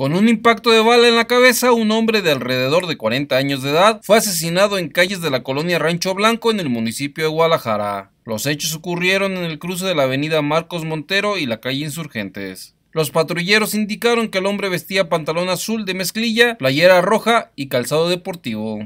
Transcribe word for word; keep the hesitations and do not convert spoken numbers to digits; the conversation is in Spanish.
Con un impacto de bala en la cabeza, un hombre de alrededor de cuarenta años de edad fue asesinado en calles de la colonia Rancho Blanco en el municipio de Guadalajara. Los hechos ocurrieron en el cruce de la avenida Marcos Montero y la calle Insurgentes. Los patrulleros indicaron que el hombre vestía pantalón azul de mezclilla, playera roja y calzado deportivo.